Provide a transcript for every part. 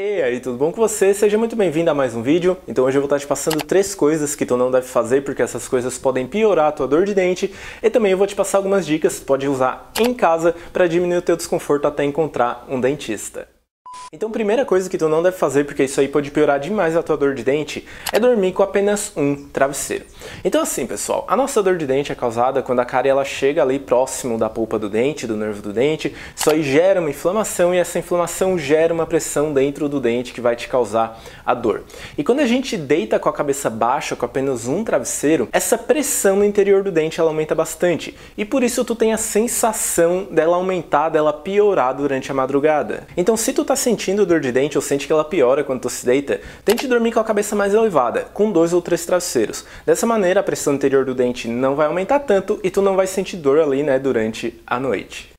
E aí, tudo bom com você? Seja muito bem-vindo a mais um vídeo. Então hoje eu vou estar te passando 3 coisas que tu não deve fazer, porque essas coisas podem piorar a tua dor de dente, e também eu vou te passar algumas dicas que tu pode usar em casa para diminuir o teu desconforto até encontrar um dentista. Então, primeira coisa que tu não deve fazer, porque isso aí pode piorar demais a tua dor de dente, é dormir com apenas um travesseiro. Então assim, pessoal, a nossa dor de dente é causada quando a cárie ela chega ali próximo da polpa do dente, do nervo do dente, isso aí gera uma inflamação e essa inflamação gera uma pressão dentro do dente que vai te causar a dor. E quando a gente deita com a cabeça baixa, com apenas um travesseiro, essa pressão no interior do dente ela aumenta bastante e por isso tu tem a sensação dela aumentar, dela piorar durante a madrugada. Então se tu tá sentindo dor de dente ou sente que ela piora quando tu se deita, tente dormir com a cabeça mais elevada, com 2 ou 3 travesseiros. Dessa maneira a pressão interior do dente não vai aumentar tanto e tu não vai sentir dor ali, né, durante a noite.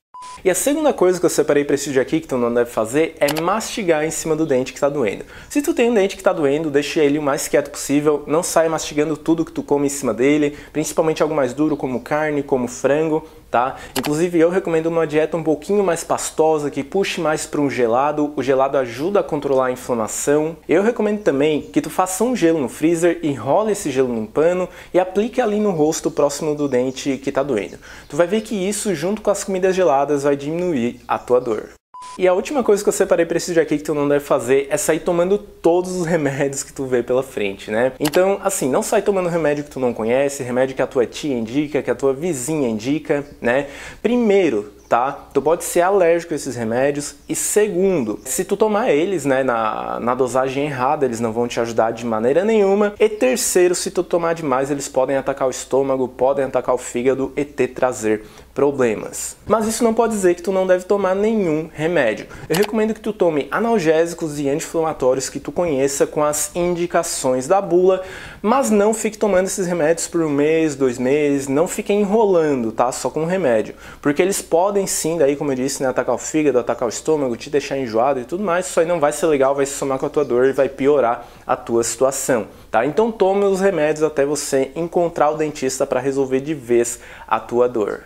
E a segunda coisa que eu separei para esse vídeo aqui que tu não deve fazer é mastigar em cima do dente que está doendo. Se tu tem um dente que está doendo, deixa ele o mais quieto possível, não saia mastigando tudo que tu come em cima dele, principalmente algo mais duro como carne, como frango, tá? Inclusive eu recomendo uma dieta um pouquinho mais pastosa, que puxe mais para um gelado, o gelado ajuda a controlar a inflamação. Eu recomendo também que tu faça um gelo no freezer, enrola esse gelo num pano e aplique ali no rosto próximo do dente que está doendo. Tu vai ver que isso junto com as comidas geladas vai diminuir a tua dor. E a última coisa que eu separei pra esse vídeo aqui que tu não deve fazer é sair tomando todos os remédios que tu vê pela frente, né? Então, assim, não sai tomando remédio que tu não conhece, remédio que a tua tia indica, que a tua vizinha indica, né? Primeiro, tá? Tu pode ser alérgico a esses remédios e segundo, se tu tomar eles, né, na dosagem errada, eles não vão te ajudar de maneira nenhuma. E terceiro, se tu tomar demais, eles podem atacar o estômago, podem atacar o fígado e te trazer problemas. Mas isso não pode dizer que tu não deve tomar nenhum remédio. Eu recomendo que tu tome analgésicos e anti-inflamatórios que tu conheça com as indicações da bula, mas não fique tomando esses remédios por 1 mês, 2 meses, não fique enrolando, tá? Só com o remédio, porque eles podem sim, daí como eu disse, né, atacar o fígado, atacar o estômago, te deixar enjoado e tudo mais, isso aí não vai ser legal, vai se somar com a tua dor e vai piorar a tua situação, tá? Então tome os remédios até você encontrar o dentista para resolver de vez a tua dor.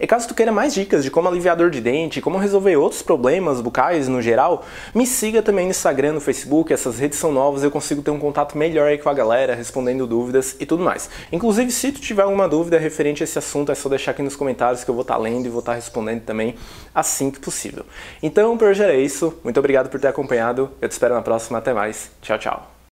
E caso tu queira mais dicas de como aliviar dor de dente, como resolver outros problemas bucais no geral, me siga também no Instagram, no Facebook, essas redes são novas, eu consigo ter um contato melhor aí com a galera, respondendo dúvidas e tudo mais. Inclusive, se tu tiver alguma dúvida referente a esse assunto, é só deixar aqui nos comentários que eu vou estar lendo e vou estar respondendo também assim que possível. Então, por hoje era isso, muito obrigado por ter acompanhado, eu te espero na próxima, até mais, tchau, tchau.